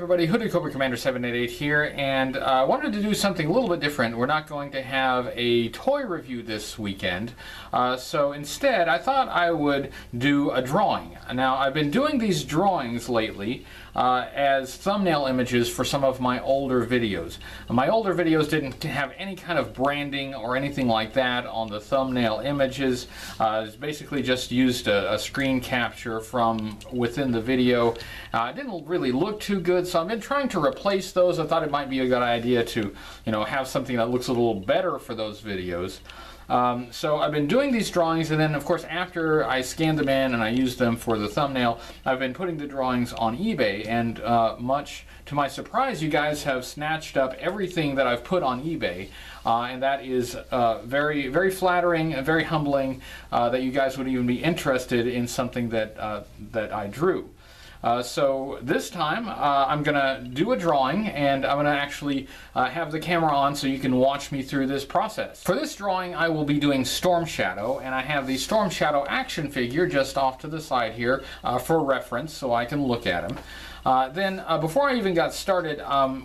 everybody, Hooded Cobra Commander 788 here, and I wanted to do something a little bit different. We're not going to have a toy review this weekend, so instead I thought I would do a drawing. Now, I've been doing these drawings lately as thumbnail images for some of my older videos. My older videos didn't have any kind of branding or anything like that on the thumbnail images. It's basically just used a screen capture from within the video. It didn't really look too good, so I've been trying to replace those. I thought it might be a good idea to, you know, have something that looks a little better for those videos. So I've been doing these drawings, and then of course after I scan them in and I use them for the thumbnail, I've been putting the drawings on eBay, and much to my surprise, you guys have snatched up everything that I've put on eBay, and that is very, very flattering and very humbling that you guys would even be interested in something that, that I drew. So this time I'm going to do a drawing, and I'm going to actually have the camera on so you can watch me through this process. For this drawing I will be doing Storm Shadow, and I have the Storm Shadow action figure just off to the side here for reference so I can look at him. Then before I even got started,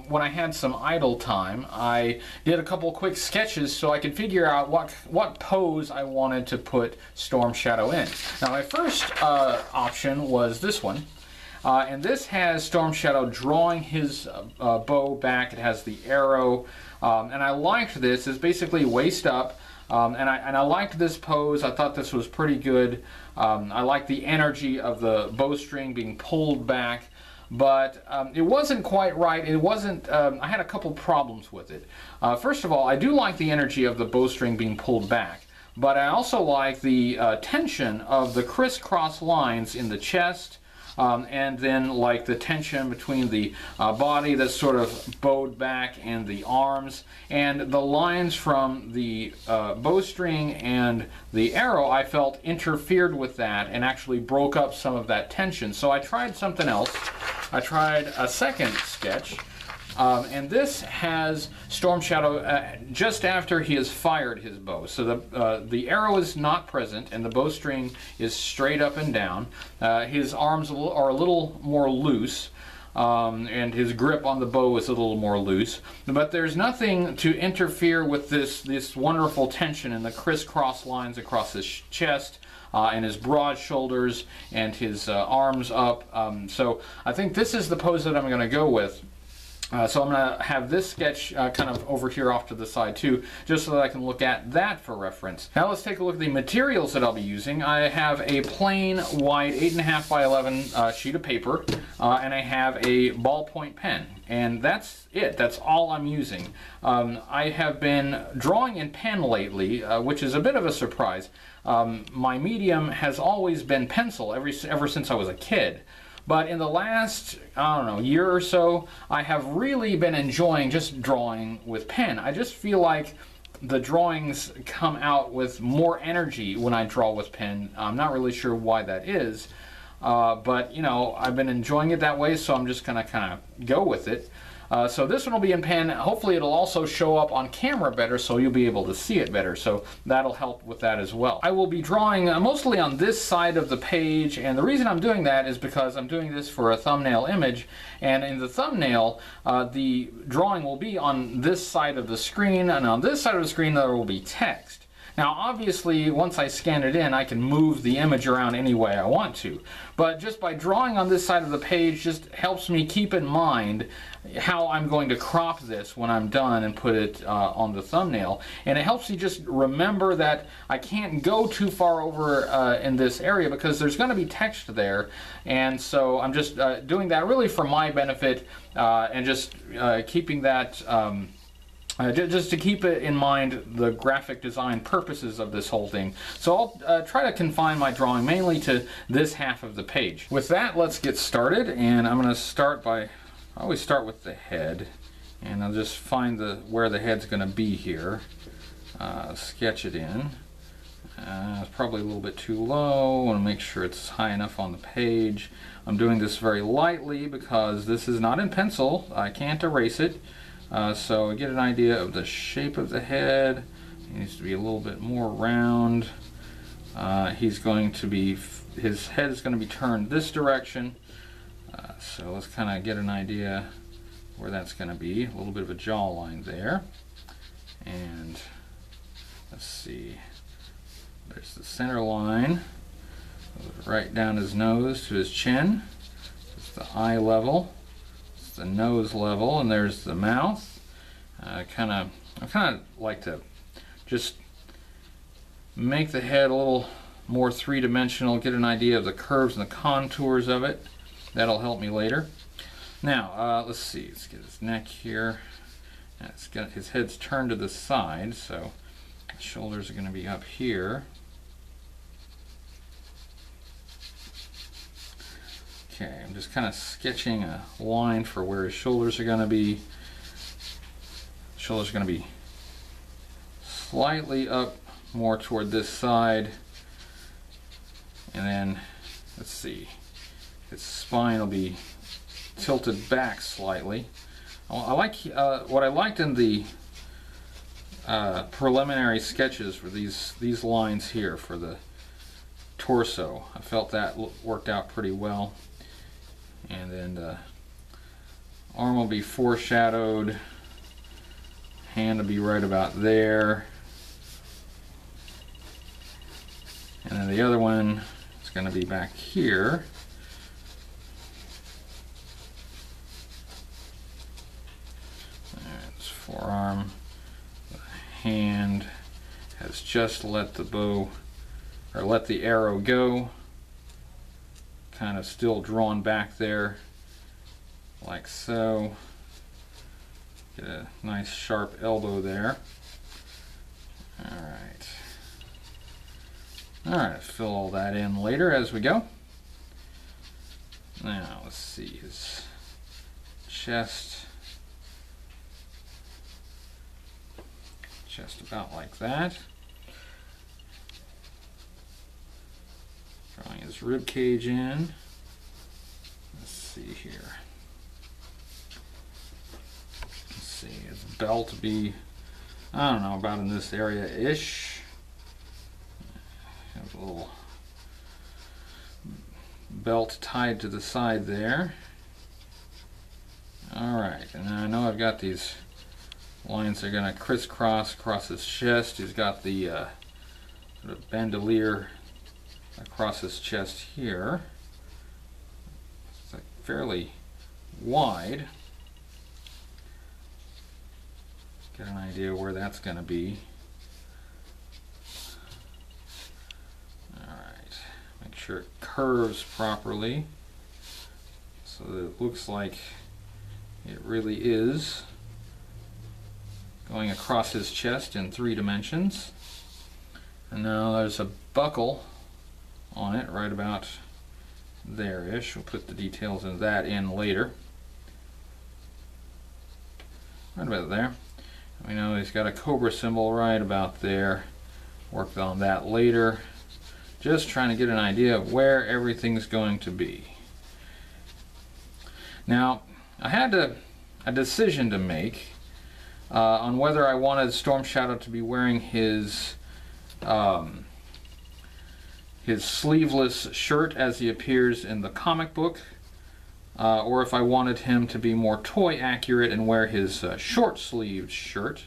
when I had some idle time, I did a couple quick sketches so I could figure out what pose I wanted to put Storm Shadow in. Now, my first option was this one. And this has Storm Shadow drawing his bow back. It has the arrow, and I liked this. It's basically waist up, and I liked this pose. I thought this was pretty good. I liked the energy of the bowstring being pulled back, but it wasn't quite right. It wasn't. I had a couple problems with it. First of all, I do like the energy of the bowstring being pulled back, but I also like the tension of the crisscross lines in the chest. And then like the tension between the body that's sort of bowed back and the arms, and the lines from the bowstring and the arrow, I felt interfered with that and actually broke up some of that tension. So I tried something else. I tried a second sketch. And this has Storm Shadow just after he has fired his bow. So the arrow is not present, and the bowstring is straight up and down. His arms are a little more loose, and his grip on the bow is a little more loose. But there's nothing to interfere with this wonderful tension in the crisscross lines across his chest. And his broad shoulders and his arms up. So I think this is the pose that I'm going to go with. So I'm going to have this sketch kind of over here off to the side too, just so that I can look at that for reference. Now let's take a look at the materials that I'll be using. I have a plain white 8.5 by 11 sheet of paper, and I have a ballpoint pen. And that's it. That's all I'm using. I have been drawing in pen lately, which is a bit of a surprise. My medium has always been pencil ever since I was a kid. But in the last, I don't know, year or so, I have really been enjoying just drawing with pen. I just feel like the drawings come out with more energy when I draw with pen. I'm not really sure why that is, but, you know, I've been enjoying it that way, so I'm just going to kind of go with it. So this one will be in pen. Hopefully it'll also show up on camera better, so you'll be able to see it better. So that'll help with that as well. I will be drawing mostly on this side of the page, and the reason I'm doing that is because I'm doing this for a thumbnail image, and in the thumbnail, the drawing will be on this side of the screen, and on this side of the screen there will be text. Now, obviously, once I scan it in, I can move the image around any way I want to. But just by drawing on this side of the page just helps me keep in mind how I'm going to crop this when I'm done and put it on the thumbnail. And it helps me just remember that I can't go too far over in this area because there's going to be text there. And so I'm just doing that really for my benefit and just keeping that... just to keep it in mind the graphic design purposes of this whole thing. So I'll try to confine my drawing mainly to this half of the page. With that, let's get started, and I'm going to start by, I always start with the head, and I'll just find where the head's going to be here. Sketch it in. It's probably a little bit too low. I want to make sure it's high enough on the page. I'm doing this very lightly because this is not in pencil. I can't erase it. So I get an idea of the shape of the head. He needs to be a little bit more round. His head is going to be turned this direction. So let's kind of get an idea where that's going to be. A little bit of a jaw line there. And let's see, there's the center line. Right down his nose to his chin. It's the eye level. It's the nose level, and there's the mouth. I kind of like to just make the head a little more three-dimensional, get an idea of the curves and the contours of it. That'll help me later. Now, let's see, let's get his neck here. His head's turned to the side, so his shoulders are going to be up here. Okay, I'm just kind of sketching a line for where his shoulders are going to be. Shoulders are going to be slightly up more toward this side. And then, let's see, his spine will be tilted back slightly. I like what I liked in the preliminary sketches were these lines here for the torso. I felt that worked out pretty well. And then the arm will be foreshadowed. Hand will be right about there. And then the other one is going to be back here. There's forearm. The hand has just let the bow, or let the arrow go. Kind of still drawn back there, like so. Get a nice sharp elbow there. All right, fill all that in later as we go. Now let's see his chest. Just about like that. Drawing his rib cage in. Let's see here. Let's see, his belt to be, I don't know, about in this area-ish. Have a little belt tied to the side there. Alright, and I know I've got these lines that are going to crisscross across his chest. He's got the sort of bandolier across his chest here. It's like fairly wide. Get an idea where that's going to be. All right, make sure it curves properly so that it looks like it really is going across his chest in three dimensions. And now there's a buckle on it, right about there-ish. We'll put the details of that in later. Right about there. We know he's got a cobra symbol right about there. Worked on that later. Just trying to get an idea of where everything's going to be. Now, I had a decision to make on whether I wanted Storm Shadow to be wearing his sleeveless shirt as he appears in the comic book, or if I wanted him to be more toy accurate and wear his short-sleeved shirt.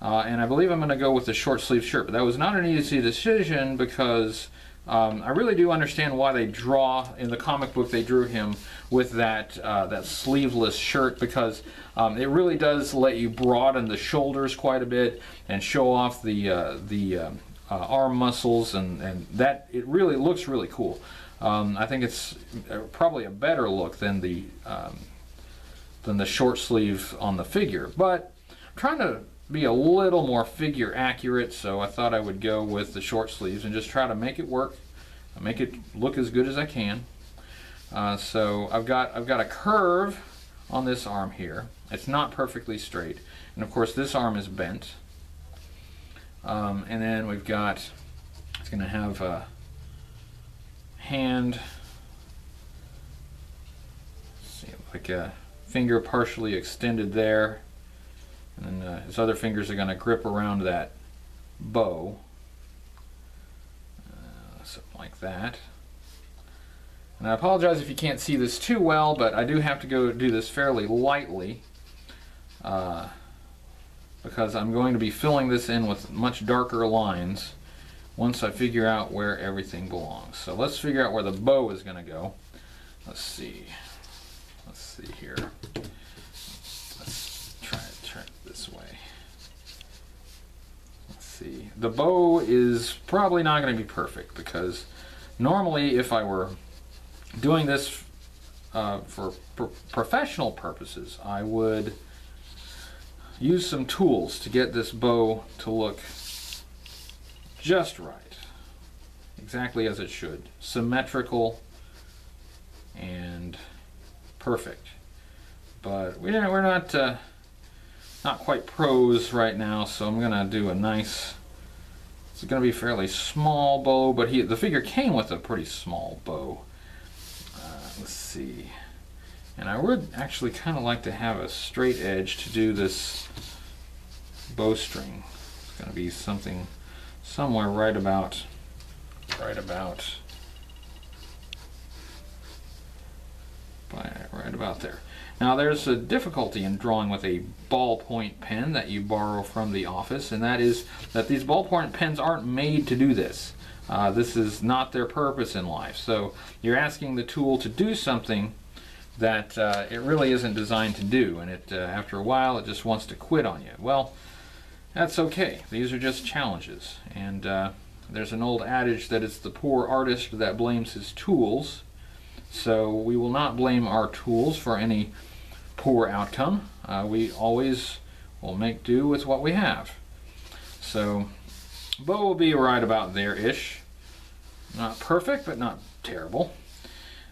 And I believe I'm going to go with the short-sleeved shirt, but that was not an easy decision because I really do understand why they draw, in the comic book they drew him with that, that sleeveless shirt, because it really does let you broaden the shoulders quite a bit and show off the arm muscles, and that it really looks really cool. I think it's probably a better look than the short sleeve on the figure, but I'm trying to be a little more figure accurate, so I thought I would go with the short sleeves and just try to make it work, make it look as good as I can. So I've got a curve on this arm here. It's not perfectly straight, and of course this arm is bent. And then we've got, it's going to have a hand, see, like a finger partially extended there, and then his other fingers are going to grip around that bow, something like that. And I apologize if you can't see this too well, but I do have to go do this fairly lightly because I'm going to be filling this in with much darker lines once I figure out where everything belongs. So let's figure out where the bow is going to go. Let's see. Let's see here. Let's try to turn it this way. Let's see. The bow is probably not going to be perfect because normally if I were doing this for professional purposes, I would use some tools to get this bow to look just right, exactly as it should, symmetrical and perfect. But we're not quite pros right now, so I'm gonna do a nice. It's gonna be a fairly small bow, but the figure came with a pretty small bow. Let's see, and I would actually kind of like to have a straight edge to do this bowstring. It's going to be something somewhere right about there. Now there's a difficulty in drawing with a ballpoint pen that you borrow from the office, and that is that these ballpoint pens aren't made to do this. This is not their purpose in life. So you're asking the tool to do something that it really isn't designed to do, and it after a while it just wants to quit on you. Well, that's okay. These are just challenges. And there's an old adage that it's the poor artist that blames his tools. So we will not blame our tools for any poor outcome. We always will make do with what we have. So bow will be right about there-ish. Not perfect, but not terrible.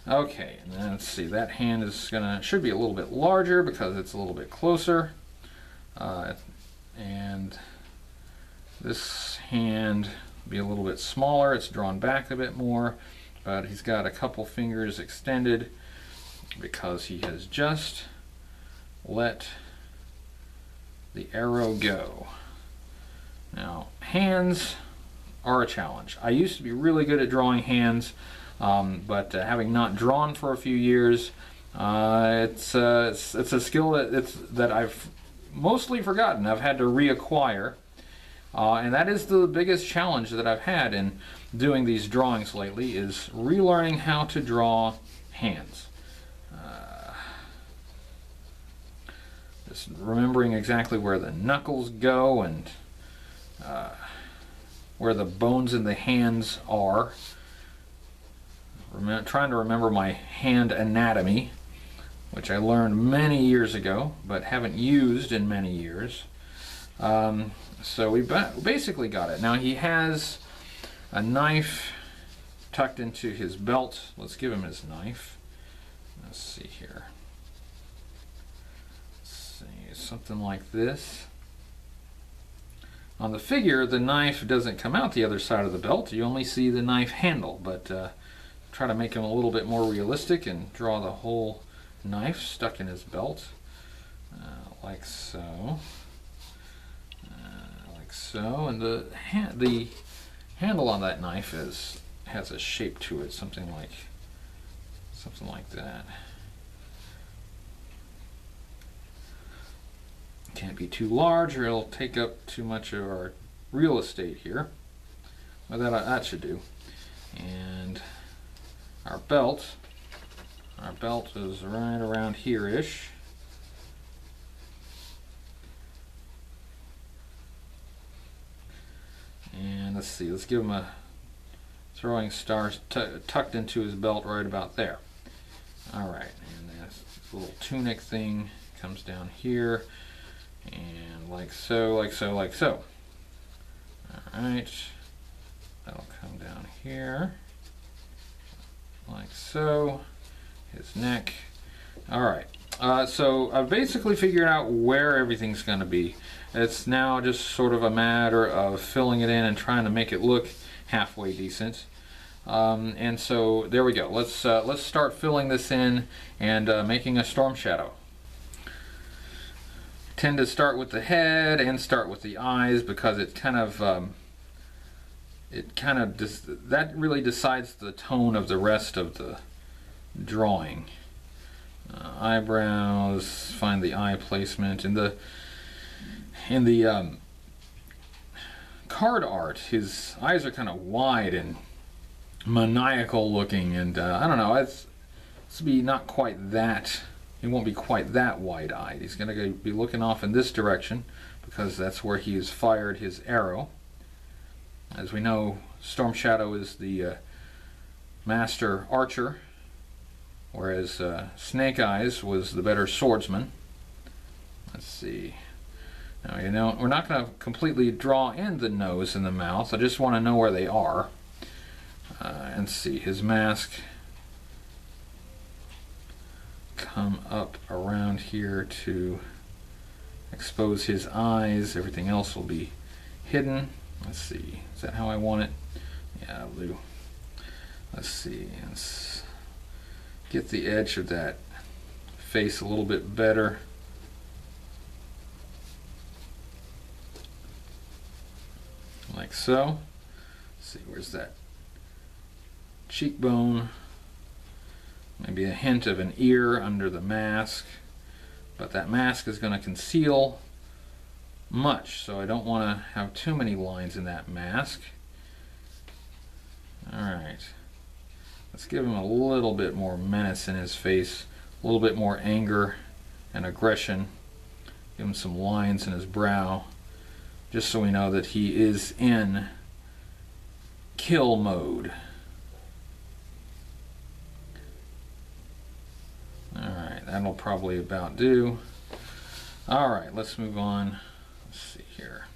Okay, and then let's see, that hand is should be a little bit larger because it's a little bit closer. And this hand will be a little bit smaller. It's drawn back a bit more, but he's got a couple fingers extended because he has just let the arrow go. Now, hands are a challenge. I used to be really good at drawing hands, but having not drawn for a few years, it's a skill that I've mostly forgotten. I've had to reacquire, and that is the biggest challenge that I've had in doing these drawings lately, is relearning how to draw hands. Just remembering exactly where the knuckles go and where the bones in the hands are. Trying to remember my hand anatomy, which I learned many years ago, but haven't used in many years. So we basically got it. Now he has a knife tucked into his belt. Let's give him his knife. Let's see here. Let's see, something like this. On the figure, the knife doesn't come out the other side of the belt. You only see the knife handle, but try to make him a little bit more realistic and draw the whole knife stuck in his belt, like so, And the handle on that knife has a shape to it, something like that. Can't be too large or it'll take up too much of our real estate here. Well, that should do. And our belt is right around here-ish. And let's see, let's give him a throwing star tucked into his belt right about there. All right, and this little tunic thing comes down here. And like so. Alright, that'll come down here, like so, his neck. Alright, so I've basically figured out where everything's going to be. It's now just sort of a matter of filling it in and trying to make it look halfway decent. And so there we go. Let's start filling this in and making a Storm Shadow. Tend to start with the head and start with the eyes because it kind of that really decides the tone of the rest of the drawing. Eyebrows, find the eye placement, and in the card art, his eyes are kind of wide and maniacal looking, and I don't know, it's be not quite that, he won't be quite that wide-eyed. He's going to be looking off in this direction, because that's where he has fired his arrow. As we know, Storm Shadow is the master archer, whereas Snake Eyes was the better swordsman. Let's see. Now, you know, we're not going to completely draw in the nose and the mouth. I just want to know where they are. And see, his mask come up around here to expose his eyes. Everything else will be hidden. Let's see, is that how I want it? Yeah, blue. Let's see, let's get the edge of that face a little bit better. Like so. Let's see, where's that cheekbone? Maybe a hint of an ear under the mask, but that mask is going to conceal much, so I don't want to have too many lines in that mask. Alright, let's give him a little bit more menace in his face, a little bit more anger and aggression. Give him some lines in his brow, just so we know that he is in kill mode. Alright, that'll probably about do. Alright, let's move on. Let's see here.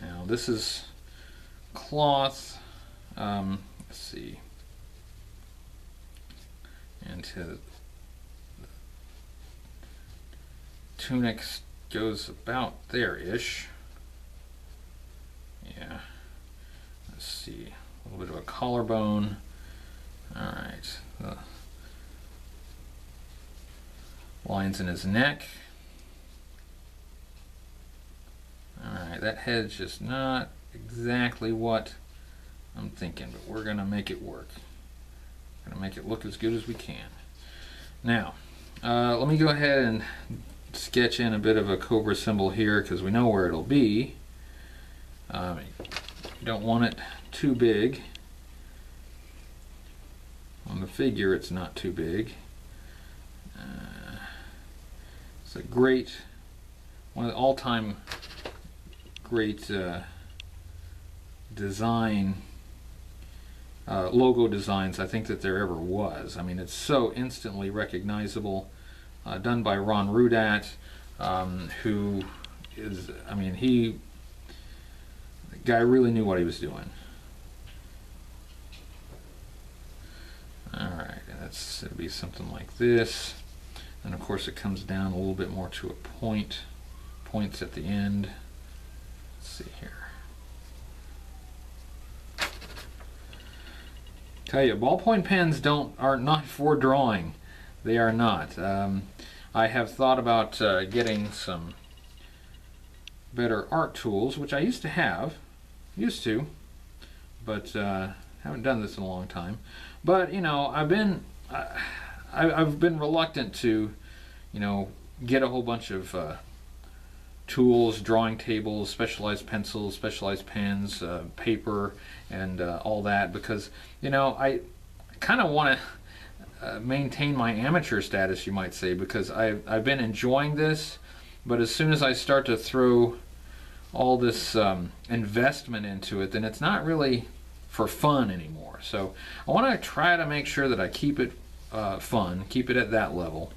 Now, this is cloth. Let's see. And his tunic goes about there-ish. Yeah. Let's see. A little bit of a collarbone. Alright. Lines in his neck. Alright, that head's just not exactly what I'm thinking, but we're gonna make it work. We're gonna make it look as good as we can. Now, let me go ahead and sketch in a bit of a cobra symbol here, because we know where it'll be. You don't want it too big. On the figure, it's not too big. It's a great, one of the all-time great design, logo designs I think that there ever was. I mean, it's so instantly recognizable, done by Ron Rudat, who is, I mean, the guy really knew what he was doing. Alright, it'll be something like this. And of course it comes down a little bit more to a point. Points at the end. Let's see here. Tell you, ballpoint pens are not for drawing. They are not. I have thought about getting some better art tools, which I used to have, but haven't done this in a long time. But you know, I've been reluctant to, you know, get a whole bunch of tools, drawing tables, specialized pencils, specialized pens, paper, and all that, because, you know, I kind of want to maintain my amateur status, you might say, because I've been enjoying this, but as soon as I start to throw all this investment into it, then it's not really for fun anymore. So I want to try to make sure that I keep it fun, keep it at that level,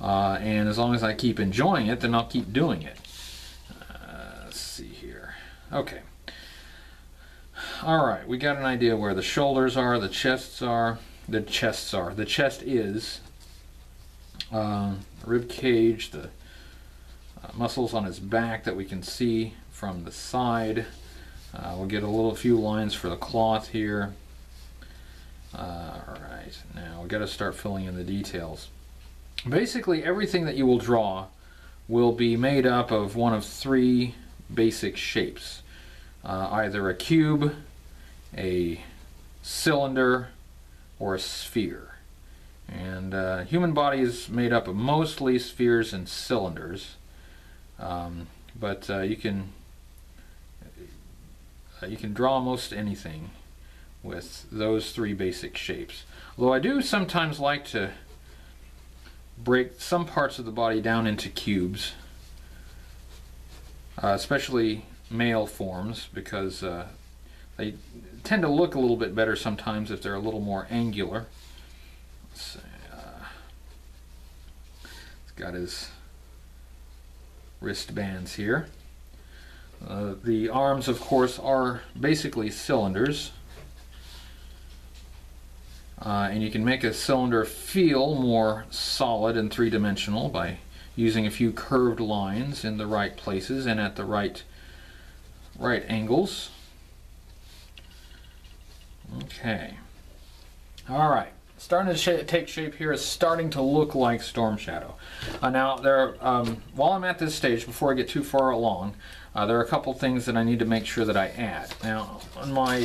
and as long as I keep enjoying it, then I'll keep doing it. Let's see here. Okay, alright, we got an idea where the shoulders are, the chests are, the chest is, rib cage, the muscles on his back that we can see from the side. We'll get a few lines for the cloth here. Alright, now we've got to start filling in the details. Basically, everything that you will draw will be made up of one of three basic shapes. Either a cube, a cylinder, or a sphere. And human body is made up of mostly spheres and cylinders, but you can draw almost anything with those three basic shapes. Although I do sometimes like to break some parts of the body down into cubes, especially male forms, because they tend to look a little bit better sometimes if they're a little more angular. Let's see, he's got his wristbands here. The arms, of course, are basically cylinders. And you can make a cylinder feel more solid and three-dimensional by using a few curved lines in the right places and at the right angles. Okay. Alright. Starting to take shape here, is starting to look like Storm Shadow. Now, there are, while I'm at this stage, before I get too far along, there are a couple things that I need to make sure that I add. Now, on my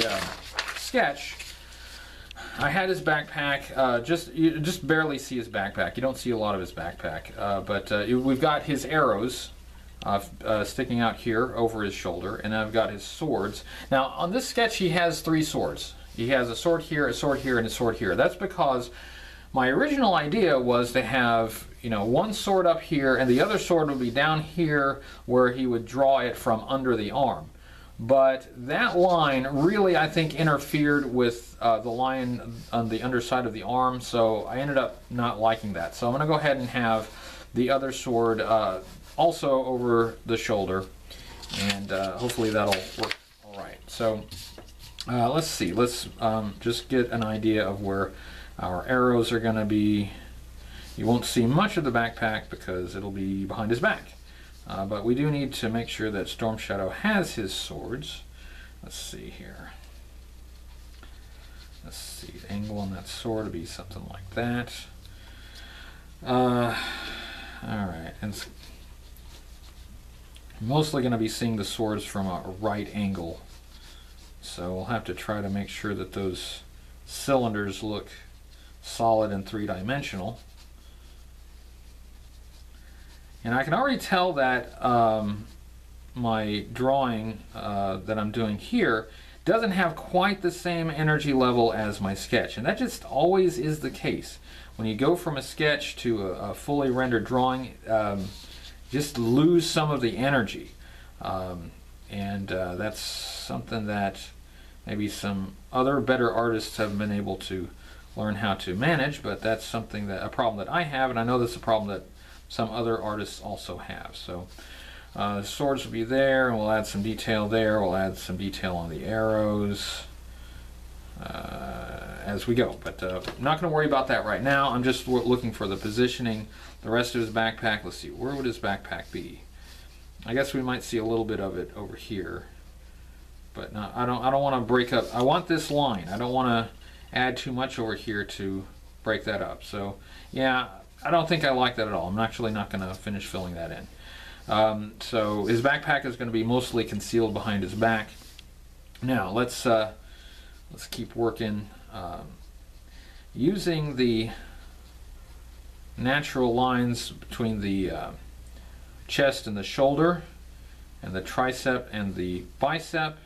sketch, I had his backpack, you just barely see his backpack. You don't see a lot of his backpack, but we've got his arrows sticking out here over his shoulder, and I've got his swords. Now, on this sketch, he has three swords. He has a sword here, a sword here, and a sword here. That's because my original idea was to have, you know, one sword up here, and the other sword would be down here where he would draw it from under the arm. But that line really, I think, interfered with the line on the underside of the arm, so I ended up not liking that. So I'm going to go ahead and have the other sword also over the shoulder, and hopefully that'll work all right. So let's see. Let's just get an idea of where our arrows are going to be. You won't see much of the backpack because it'll be behind his back. But we do need to make sure that Storm Shadow has his swords. Let's see here. Let's see, the angle on that sword would be something like that. Alright, and it's mostly going to be seeing the swords from a right angle. So we'll have to try to make sure that those cylinders look solid and three-dimensional. And I can already tell that my drawing that I'm doing here doesn't have quite the same energy level as my sketch. And that just always is the case. When you go from a sketch to a fully rendered drawing, just lose some of the energy. And that's something that maybe some other better artists have been able to learn how to manage, but that's something that, a problem that I have, and I know that's a problem that some other artists also have. So the swords will be there, and we'll add some detail there, we'll add some detail on the arrows as we go, but I'm not going to worry about that right now. I'm just looking for the positioning, the rest of his backpack. Let's see, where would his backpack be? I guess we might see a little bit of it over here, but not, I don't want to break up. I want this line. I don't want to add too much over here to break that up. So yeah, I don't think I like that at all. I'm actually not going to finish filling that in. So his backpack is going to be mostly concealed behind his back. Now let's keep working using the natural lines between the chest and the shoulder and the tricep and the bicep.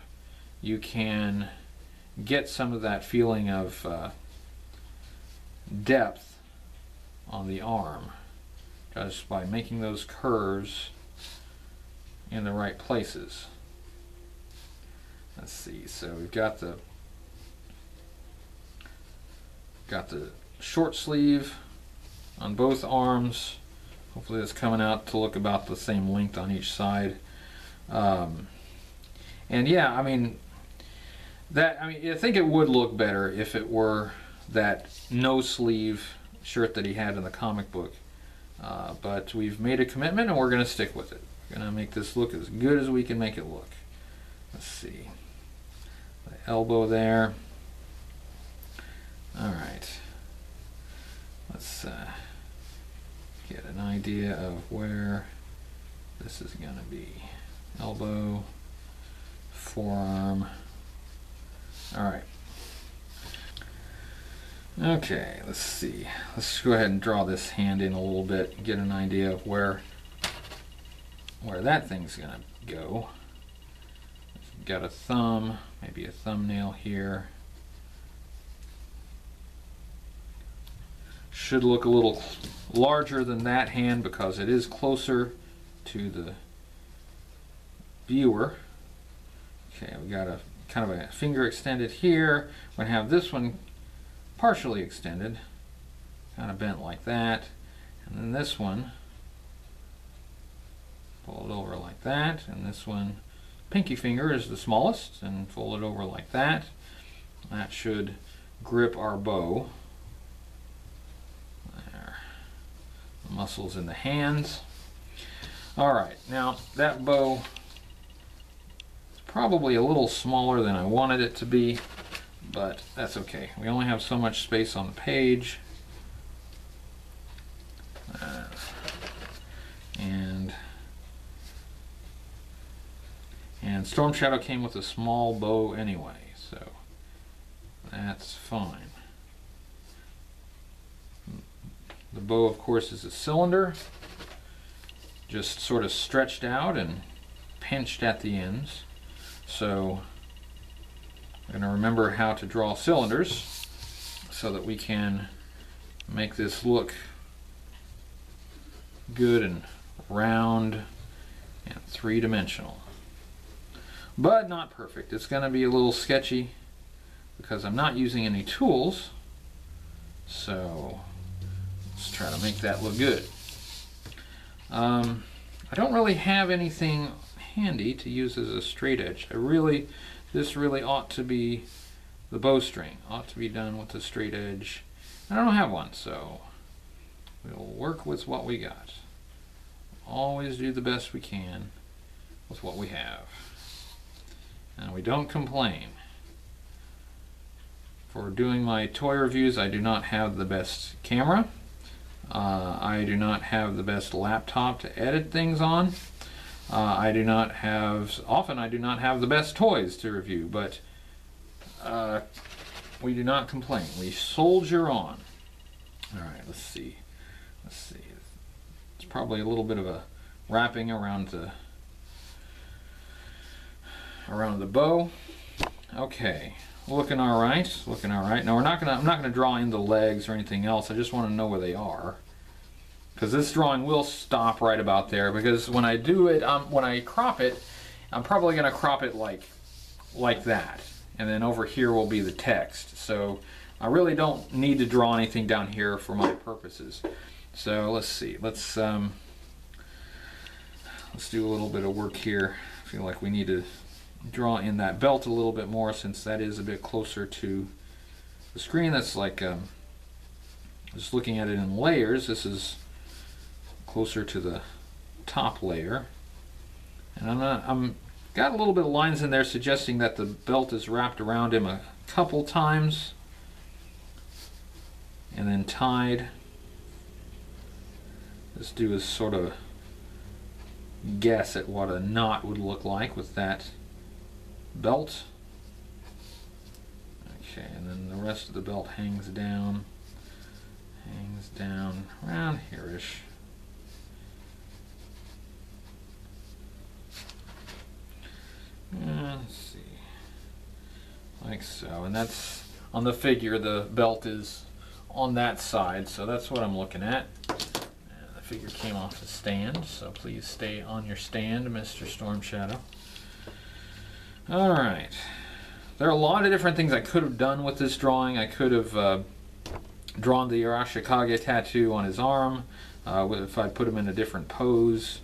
You can get some of that feeling of depth on the arm just by making those curves in the right places. Let's see, so we've got the short sleeve on both arms. Hopefully it's coming out to look about the same length on each side. And yeah, I mean, I think it would look better if it were that no sleeve shirt that he had in the comic book. But we've made a commitment and we're going to stick with it. We're going to make this look as good as we can make it look. Let's see. The elbow there. Alright. Let's get an idea of where this is going to be. Elbow, forearm. Alright. Okay, let's see. Let's go ahead and draw this hand in a little bit and get an idea of where that thing's gonna go. Got a thumb, maybe a thumbnail here. Should look a little larger than that hand because it is closer to the viewer. Okay, we got a kind of a finger extended here. We're gonna have this one partially extended, kind of bent like that, and then this one fold it over like that, and this one pinky finger is the smallest and fold it over like that. That should grip our bow. There. The muscles in the hands. Alright, now that bow is probably a little smaller than I wanted it to be, but that's okay. We only have so much space on the page. And Storm Shadow came with a small bow anyway, so that's fine. The bow, of course, is a cylinder, just sort of stretched out and pinched at the ends. So I'm going to remember how to draw cylinders so that we can make this look good and round and three-dimensional. But not perfect. It's going to be a little sketchy because I'm not using any tools. So let's try to make that look good. I don't really have anything handy to use as a straight edge. This really ought to be, the bowstring ought to be done with a straight edge. I don't have one, so we'll work with what we got. Always do the best we can with what we have. And we don't complain. For doing my toy reviews, I do not have the best camera. I do not have the best laptop to edit things on. Often I do not have the best toys to review, but we do not complain. We soldier on. Alright, let's see. Let's see. It's probably a little bit of a wrapping around the bow. Okay, looking all right, looking all right. Now I'm not gonna draw in the legs or anything else. I just want to know where they are, because this drawing will stop right about there, because when I do it, when I crop it, I'm probably gonna crop it like that, and then over here will be the text. So I really don't need to draw anything down here for my purposes. So let's see, let's do a little bit of work here. I feel like we need to draw in that belt a little bit more, since that is a bit closer to the screen. That's like, just looking at it in layers, this is closer to the top layer. And I'm got a little bit of lines in there suggesting that the belt is wrapped around him a couple times and then tied. Let's do a sort of guess at what a knot would look like with that belt. Okay, and then the rest of the belt hangs down around here-ish. Let's see, like so, and that's on the figure. The belt is on that side, so that's what I'm looking at. And the figure came off the stand, so please stay on your stand, Mr. Storm Shadow. Alright, there are a lot of different things I could have done with this drawing. I could have drawn the Arashikage tattoo on his arm if I put him in a different pose.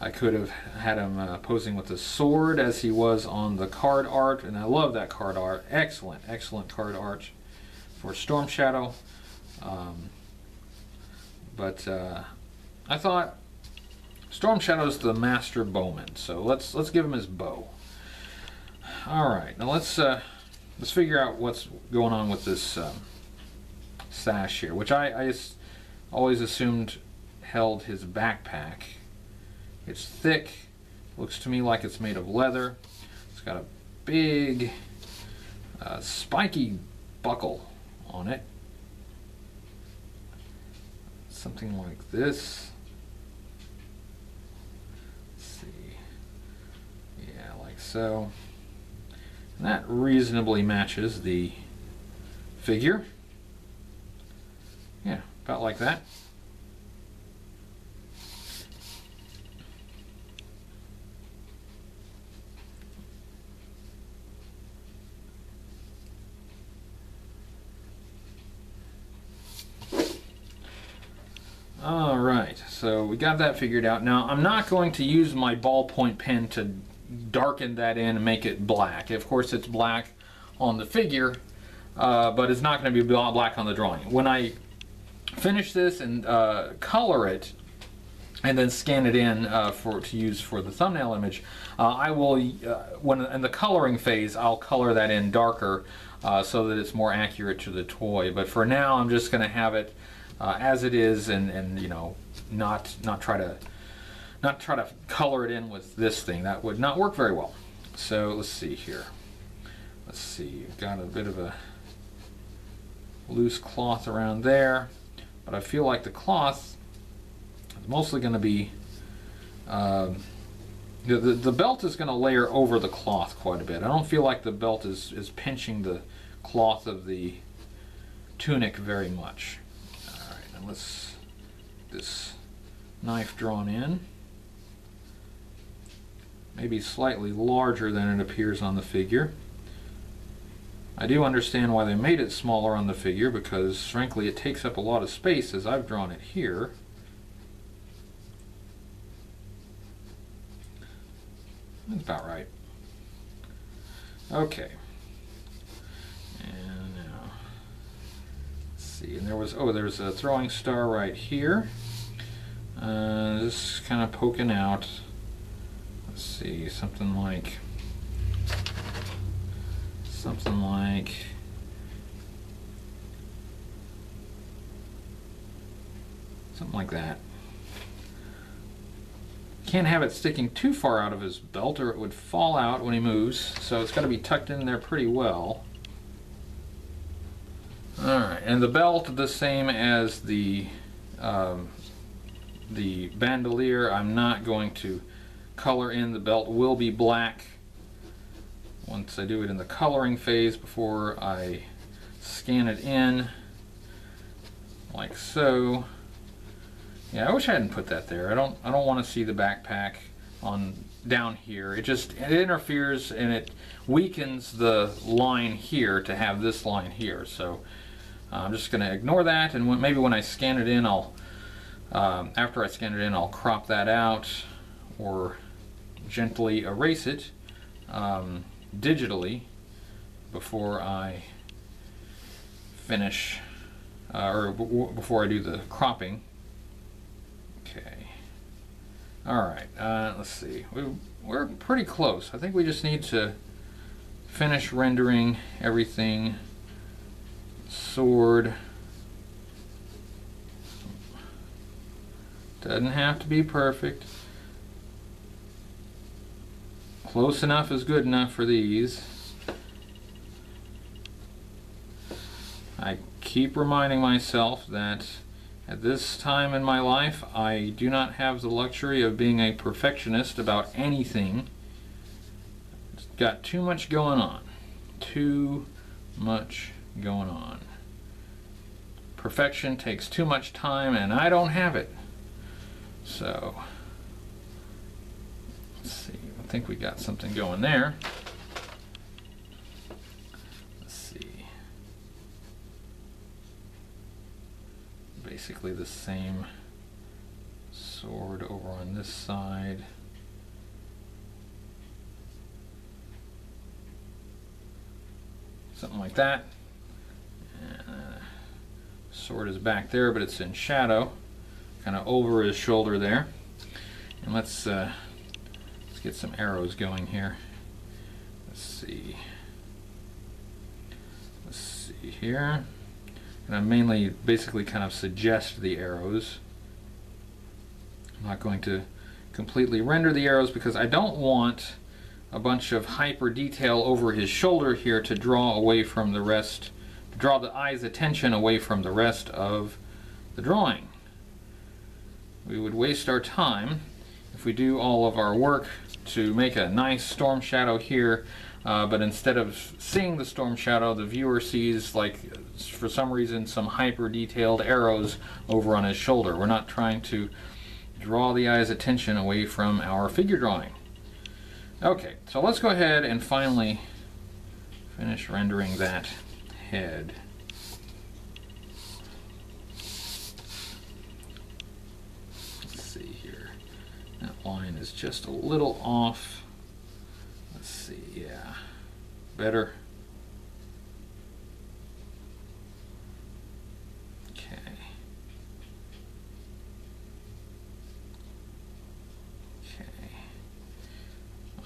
I could have had him posing with a sword as he was on the card art, and I love that card art. Excellent, excellent card art for Storm Shadow. But I thought Storm Shadow's the master bowman, so let's give him his bow. All right, now let's figure out what's going on with this sash here, which I always assumed held his backpack. It's thick, looks to me like it's made of leather. It's got a big spiky buckle on it. Something like this. Let's see. Yeah, like so. And that reasonably matches the figure. Yeah, about like that. All right, so we got that figured out. Now, I'm not going to use my ballpoint pen to darken that in and make it black. Of course, it's black on the figure, but it's not going to be black on the drawing. When I finish this and color it and then scan it in to use for the thumbnail image, I will, when in the coloring phase, I'll color that in darker so that it's more accurate to the toy. But for now, I'm just going to have it as it is, and you know, not try to color it in with this thing. That would not work very well. So let's see here. Let's see. You've got a bit of a loose cloth around there, but I feel like the cloth is mostly going to be the belt is going to layer over the cloth quite a bit. I don't feel like the belt is pinching the cloth of the tunic very much. Let's get this knife drawn in, maybe slightly larger than it appears on the figure. I do understand why they made it smaller on the figure, because frankly it takes up a lot of space as I've drawn it here. That's about right. Okay. And there was, oh, there's a throwing star right here. Just kind of poking out. Let's see, something like that. Can't have it sticking too far out of his belt or it would fall out when he moves, so it's got to be tucked in there pretty well. Alright, and the belt, the same as the bandolier. I'm not going to color in. The belt will be black once I do it in the coloring phase before I scan it in, like so. Yeah, I wish I hadn't put that there. I don't want to see the backpack on down here. It interferes and it weakens the line here to have this line here. So I'm just going to ignore that, and maybe when I scan it in, I'll after I scan it in, I'll crop that out or gently erase it digitally before I finish or before I do the cropping. Okay. All right. Let's see. We're pretty close. I think we just need to finish rendering everything. Sword doesn't have to be perfect. Close enough is good enough for these. I keep reminding myself that at this time in my life I do not have the luxury of being a perfectionist about anything. It's got too much going on. Too much going on. Perfection takes too much time, and I don't have it. So let's see, I think we got something going there. Let's see, basically the same sword over on this side. Something like that. Sword is back there, but it's in shadow, kind of over his shoulder there. And let's get some arrows going here. Let's see here. And I mainly, basically, kind of suggest the arrows. I'm not going to completely render the arrows because I don't want a bunch of hyper detail over his shoulder here to draw away from the rest, to draw the eye's attention away from the rest of the drawing. We would waste our time if we do all of our work to make a nice storm shadow here, but instead of seeing the storm shadow, the viewer sees, like, for some reason, some hyper detailed arrows over on his shoulder. We're not trying to draw the eye's attention away from our figure drawing. Okay, so let's go ahead and finally finish rendering that head. Let's see here. That line is just a little off. Let's see, yeah. Better.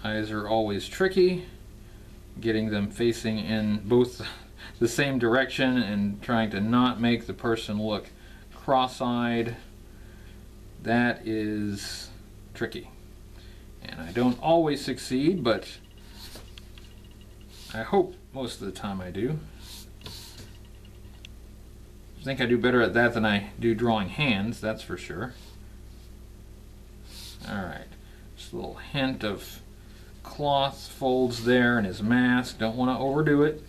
Eyes are always tricky. Getting them facing in both the same direction and trying to not make the person look cross-eyed, that is tricky. And I don't always succeed, but I hope most of the time I do. I think I do better at that than I do drawing hands, that's for sure. Alright, just a little hint of cloth folds there in his mask. Don't want to overdo it.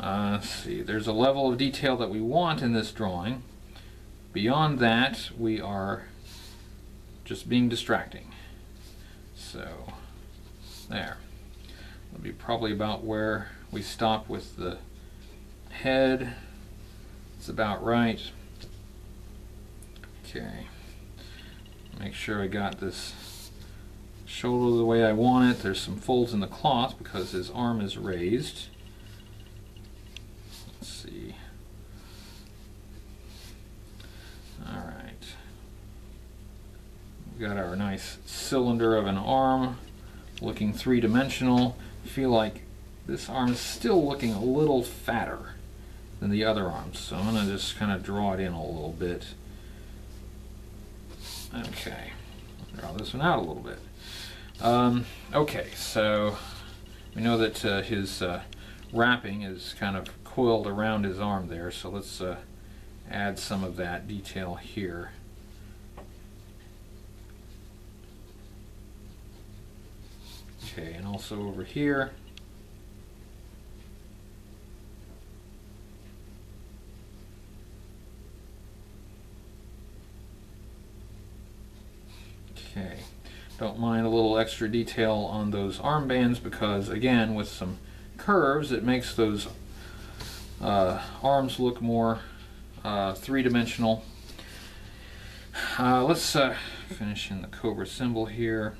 Let's see, there's a level of detail that we want in this drawing. Beyond that, we are just being distracting. So, there. That'll be probably about where we stop with the head. It's about right. Okay. Make sure I got this shoulder the way I want it. There's some folds in the cloth because his arm is raised. Let's see. Alright. We've got our nice cylinder of an arm looking three-dimensional. I feel like this arm is still looking a little fatter than the other arms, so I'm going to just kind of draw it in a little bit. Okay. Draw this one out a little bit. Okay, so we know that his wrapping is kind of coiled around his arm there, so let's add some of that detail here. Okay, and also over here. Okay, don't mind a little extra detail on those armbands because, again, with some curves, it makes those arms look more three-dimensional. Let's finish in the Cobra symbol here.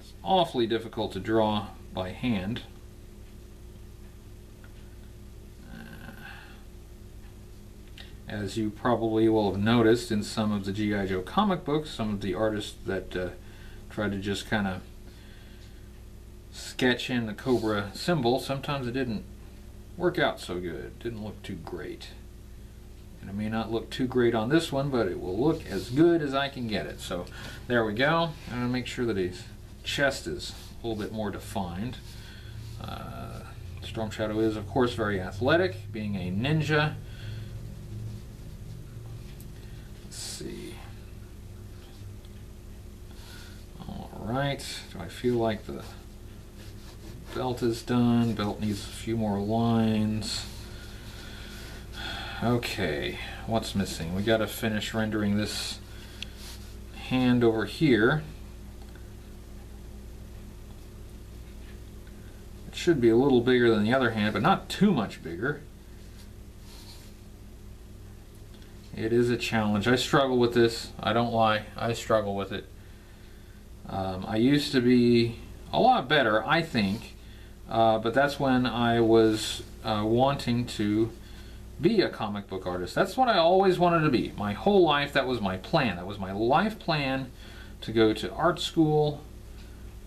It's awfully difficult to draw by hand. As you probably will have noticed in some of the G.I. Joe comic books, some of the artists that tried to just kind of sketch in the Cobra symbol, sometimes it didn't work out so good. It didn't look too great. And it may not look too great on this one, but it will look as good as I can get it. So there we go. I'm going to make sure that his chest is a little bit more defined. Storm Shadow is, of course, very athletic, being a ninja. See. Alright, do I feel like the belt is done? Belt needs a few more lines. Okay, what's missing? We gotta finish rendering this hand over here. It should be a little bigger than the other hand, but not too much bigger. It is a challenge. I struggle with this. I don't lie. I struggle with it. I used to be a lot better, I think, but that's when I was wanting to be a comic book artist. That's what I always wanted to be. My whole life, that was my plan. That was my life plan, to go to art school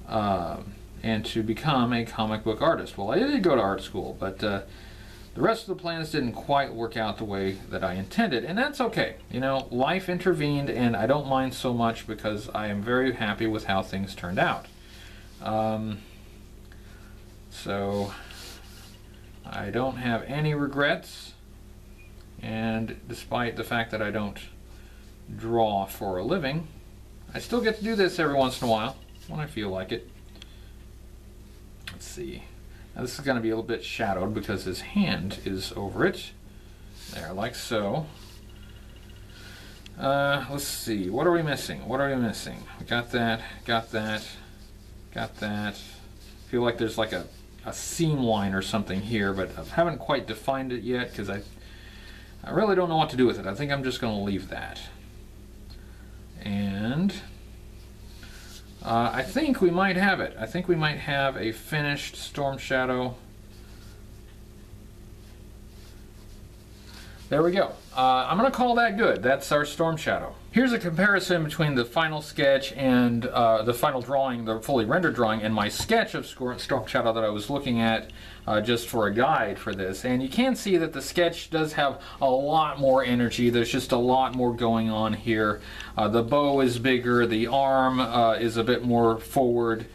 and to become a comic book artist. Well, I did go to art school, but the rest of the plans didn't quite work out the way that I intended, and that's okay. You know, life intervened, and I don't mind so much because I am very happy with how things turned out. So I don't have any regrets, and despite the fact that I don't draw for a living, I still get to do this every once in a while when I feel like it. Let's see. Now this is going to be a little bit shadowed because his hand is over it. There, like so. Let's see. What are we missing? What are we missing? We got that, got that, got that. I feel like there's like a seam line or something here, but I haven't quite defined it yet because I really don't know what to do with it. I think I'm just going to leave that. And I think we might have it. I think we might have a finished Storm Shadow. There we go. I'm going to call that good. That's our Storm Shadow. Here's a comparison between the final sketch and the final drawing, the fully rendered drawing, and my sketch of Storm Shadow that I was looking at just for a guide for this. And you can see that the sketch does have a lot more energy. There's just a lot more going on here. The bow is bigger. The arm is a bit more forward.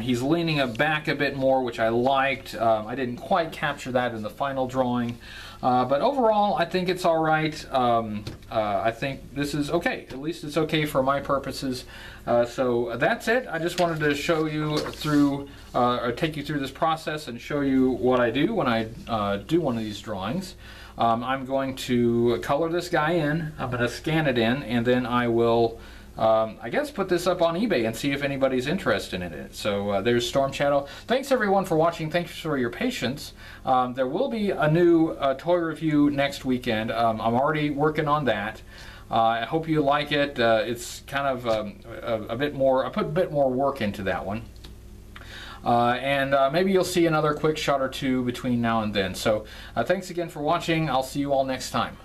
He's leaning back a bit more, which I liked. I didn't quite capture that in the final drawing. But overall, I think it's all right. I think this is okay. At least it's okay for my purposes. So that's it. I just wanted to show you through, or take you through this process and show you what I do when I do one of these drawings. I'm going to color this guy in. I'm going to scan it in, and then I will, I guess, put this up on eBay and see if anybody's interested in it. So there's Storm Shadow. Thanks everyone for watching. Thanks for your patience. There will be a new toy review next weekend. I'm already working on that. I hope you like it. It's kind of a bit more, I put a bit more work into that one. And maybe you'll see another quick shot or two between now and then. So thanks again for watching. I'll see you all next time.